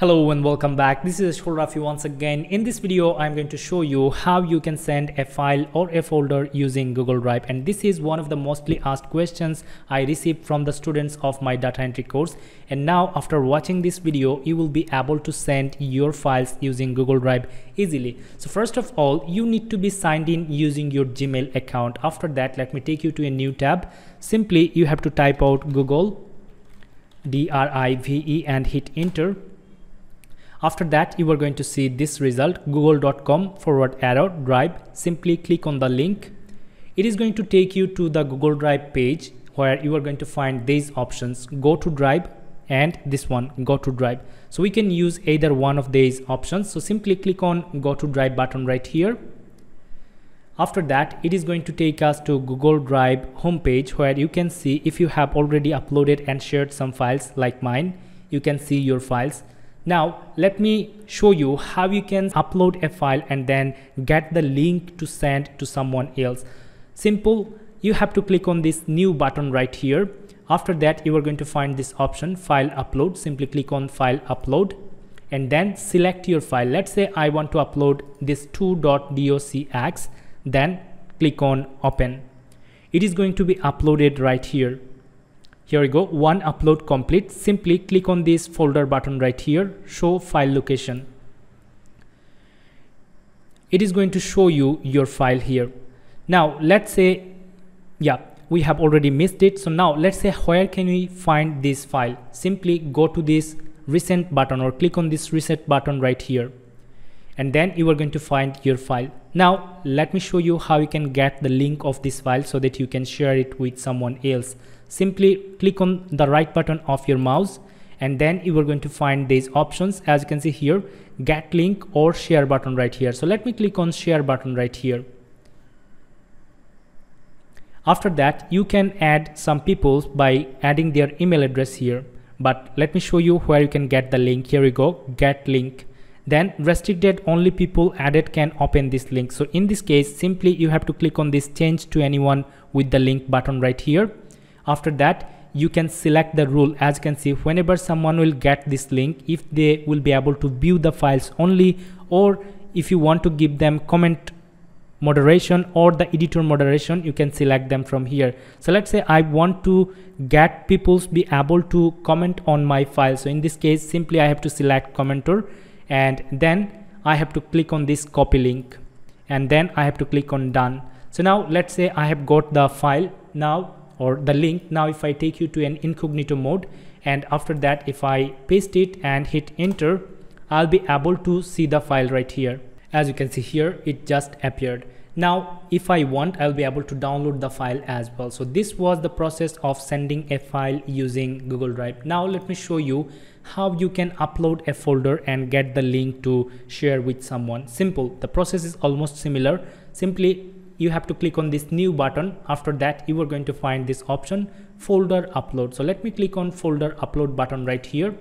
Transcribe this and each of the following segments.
Hello and welcome back. This is Azharul Rafy once again. In this video, I'm going to show you how you can send a file or a folder using Google Drive. And this is one of the mostly asked questions I received from the students of my data entry course. And now after watching this video, you will be able to send your files using Google Drive easily. So first of all, you need to be signed in using your Gmail account. After that, let me take you to a new tab. Simply, you have to type out Google Drive and hit enter. After that, you are going to see this result, google.com/drive. Simply click on the link. It is going to take you to the Google Drive page where you are going to find these options, go to Drive and this one, go to Drive. So we can use either one of these options. So simply click on go to Drive button right here. After that, it is going to take us to Google Drive homepage where you can see if you have already uploaded and shared some files like mine, you can see your files. Now, let me show you how you can upload a file and then get the link to send to someone else. Simple, you have to click on this new button right here. After that, you are going to find this option, File Upload. Simply click on File Upload and then select your file. Let's say I want to upload this 2.docx, then click on Open. It is going to be uploaded right here. Here we go, one upload complete. Simply click on this folder button right here, show file location. It is going to show you your file here. Now let's say, we have already missed it. So now let's say where can we find this file? Simply go to this recent button or click on this reset button right here. And then you are going to find your file. Now let me show you how you can get the link of this file so that you can share it with someone else. Simply click on the right button of your mouse and then you are going to find these options. As you can see here, get link or share button right here. So let me click on share button right here. After that, you can add some people by adding their email address here. But let me show you where you can get the link. Here we go, get link. Then restricted only people added can open this link. So in this case, simply you have to click on this change to anyone with the link button right here. After that, you can select the rule. As you can see, whenever someone will get this link, if they will be able to view the files only, or if you want to give them comment moderation or the editor moderation, you can select them from here. So let's say I want to get people to be able to comment on my file. So in this case, simply I have to select commenter and then I have to click on this copy link and then I have to click on done. So now let's say I have got the file now, or the link. Now if I take you to an incognito mode and after that if I paste it and hit enter, I'll be able to see the file right here. As you can see here, it just appeared. Now if I want, I'll be able to download the file as well. So this was the process of sending a file using Google Drive. Now let me show you how you can upload a folder and get the link to share with someone. Simple, the process is almost similar. Simply you have to click on this new button. After that, you are going to find this option, folder upload. So let me click on folder upload button right here.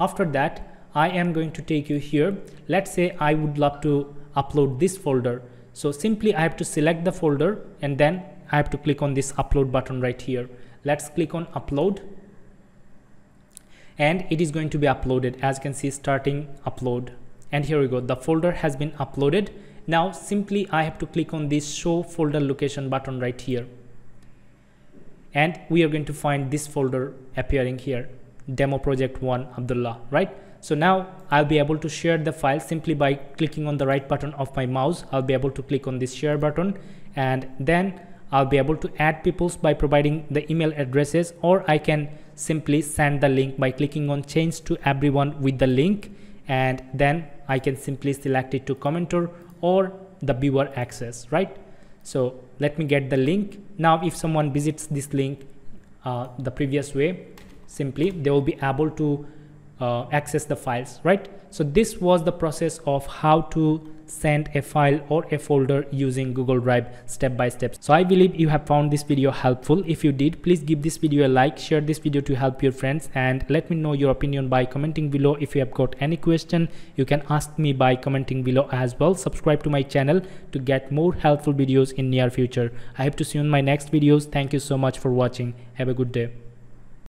After that, I am going to take you here. Let's say I would love to upload this folder. So simply I have to select the folder and then I have to click on this upload button right here. Let's click on upload. And it is going to be uploaded. As you can see, starting upload. And here we go, the folder has been uploaded. Now simply I have to click on this show folder location button right here. And we are going to find this folder appearing here, demo project 1 Abdullah, right? So now I'll be able to share the file simply by clicking on the right button of my mouse. I'll be able to click on this share button and then I'll be able to add people by providing the email addresses, or I can simply send the link by clicking on change to everyone with the link and then I can simply select it to commenter or the viewer access, right? So let me get the link. Now if someone visits this link the previous way, simply they will be able to access the files, right? So this was the process of how to send a file or a folder using Google Drive step by step. So I believe you have found this video helpful. If you did, please give this video a like, share this video to help your friends, and let me know your opinion by commenting below. If you have got any question, you can ask me by commenting below as well. Subscribe to my channel to get more helpful videos in near future. I hope to see you in my next videos. Thank you so much for watching. Have a good day.